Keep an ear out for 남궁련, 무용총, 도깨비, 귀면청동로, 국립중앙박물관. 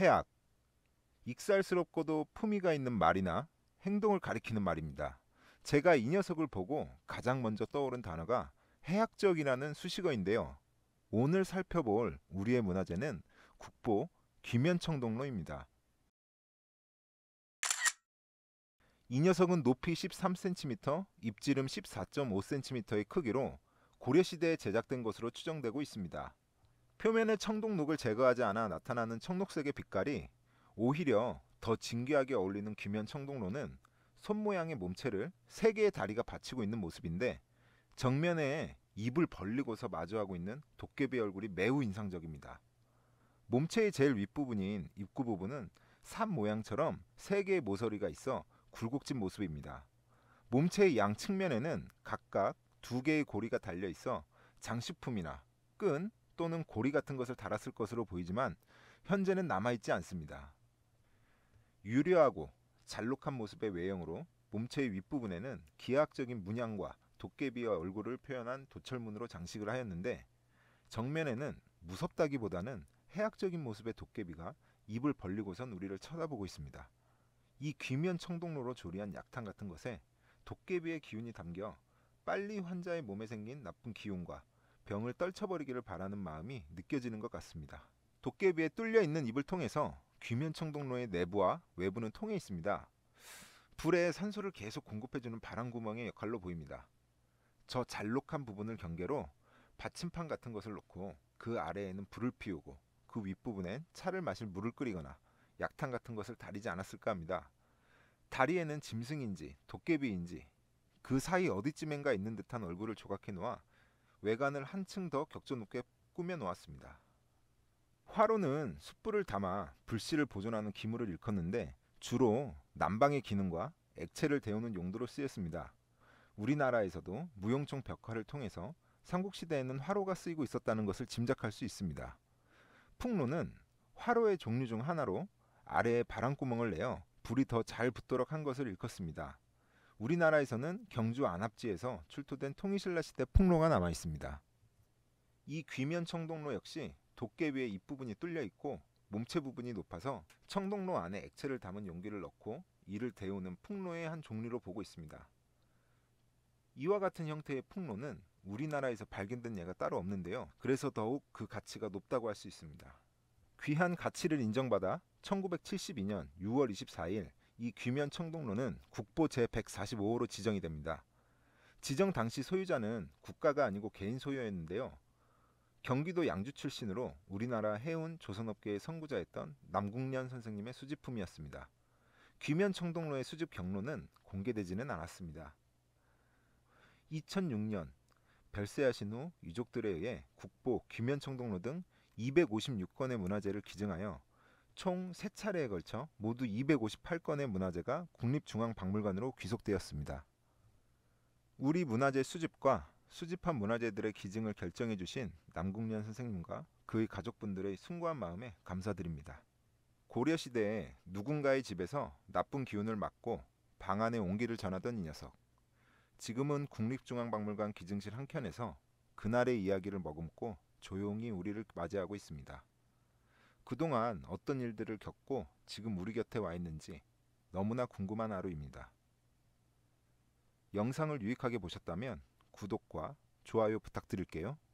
해악, 익살스럽고도 품위가 있는 말이나 행동을 가리키는 말입니다. 제가 이 녀석을 보고 가장 먼저 떠오른 단어가 해악적이라는 수식어인데요. 오늘 살펴볼 우리의 문화재는 국보 귀면청동로입니다. 이 녀석은 높이 13cm, 입지름 14.5cm의 크기로 고려시대에 제작된 것으로 추정되고 있습니다. 표면에 청동록을 제거하지 않아 나타나는 청록색의 빛깔이 오히려 더 진귀하게 어울리는 귀면청동로는 손모양의 몸체를 세 개의 다리가 받치고 있는 모습인데, 정면에 입을 벌리고서 마주하고 있는 도깨비 얼굴이 매우 인상적입니다. 몸체의 제일 윗부분인 입구 부분은 산 모양처럼 세 개의 모서리가 있어 굴곡진 모습입니다. 몸체의 양 측면에는 각각 두 개의 고리가 달려 있어 장식품이나 끈 또는 고리 같은 것을 달았을 것으로 보이지만 현재는 남아있지 않습니다. 유려하고 잘록한 모습의 외형으로 몸체의 윗부분에는 기하학적인 문양과 도깨비와 얼굴을 표현한 도철문으로 장식을 하였는데, 정면에는 무섭다기보다는 해악적인 모습의 도깨비가 입을 벌리고선 우리를 쳐다보고 있습니다. 이 귀면청동로로 조리한 약탕 같은 것에 도깨비의 기운이 담겨 빨리 환자의 몸에 생긴 나쁜 기운과 병을 떨쳐버리기를 바라는 마음이 느껴지는 것 같습니다. 도깨비의 뚫려있는 입을 통해서 귀면청동로의 내부와 외부는 통해 있습니다. 불에 산소를 계속 공급해주는 바람구멍의 역할로 보입니다. 저 잘록한 부분을 경계로 받침판 같은 것을 놓고 그 아래에는 불을 피우고 그 윗부분엔 차를 마실 물을 끓이거나 약탕 같은 것을 다리지 않았을까 합니다. 다리에는 짐승인지 도깨비인지 그 사이 어디쯤엔가 있는 듯한 얼굴을 조각해 놓아 외관을 한층 더 격조 높게 꾸며 놓았습니다. 화로는 숯불을 담아 불씨를 보존하는 기물을 일컫는데, 주로 난방의 기능과 액체를 데우는 용도로 쓰였습니다. 우리나라에서도 무용총 벽화를 통해서 삼국시대에는 화로가 쓰이고 있었다는 것을 짐작할 수 있습니다. 풍로는 화로의 종류 중 하나로 아래에 바람구멍을 내어 불이 더 잘 붙도록 한 것을 일컫습니다. 우리나라에서는 경주 안압지에서 출토된 통일신라 시대 풍로가 남아있습니다. 이 귀면청동로 역시 도깨비의 입부분이 뚫려 있고 몸체 부분이 높아서 청동로 안에 액체를 담은 용기를 넣고 이를 데우는 풍로의 한 종류로 보고 있습니다. 이와 같은 형태의 풍로는 우리나라에서 발견된 예가 따로 없는데요. 그래서 더욱 그 가치가 높다고 할 수 있습니다. 귀한 가치를 인정받아 1972년 6월 24일 이 귀면청동로는 국보 제145호로 지정이 됩니다. 지정 당시 소유자는 국가가 아니고 개인 소유였는데요. 경기도 양주 출신으로 우리나라 해운 조선업계의 선구자였던 남궁련 선생님의 수집품이었습니다. 귀면청동로의 수집 경로는 공개되지는 않았습니다. 2006년 별세하신 후 유족들에 의해 국보, 귀면청동로 등 256건의 문화재를 기증하여 총 3차례에 걸쳐 모두 258건의 문화재가 국립중앙박물관으로 귀속되었습니다. 우리 문화재 수집과 수집한 문화재들의 기증을 결정해 주신 남궁련 선생님과 그의 가족분들의 숭고한 마음에 감사드립니다. 고려시대에 누군가의 집에서 나쁜 기운을 막고 방 안의 온기를 전하던 이 녀석. 지금은 국립중앙박물관 기증실 한켠에서 그날의 이야기를 머금고 조용히 우리를 맞이하고 있습니다. 그동안 어떤 일들을 겪고 지금 우리 곁에 와 있는지 너무나 궁금한 하루입니다. 영상을 유익하게 보셨다면 구독과 좋아요 부탁드릴게요.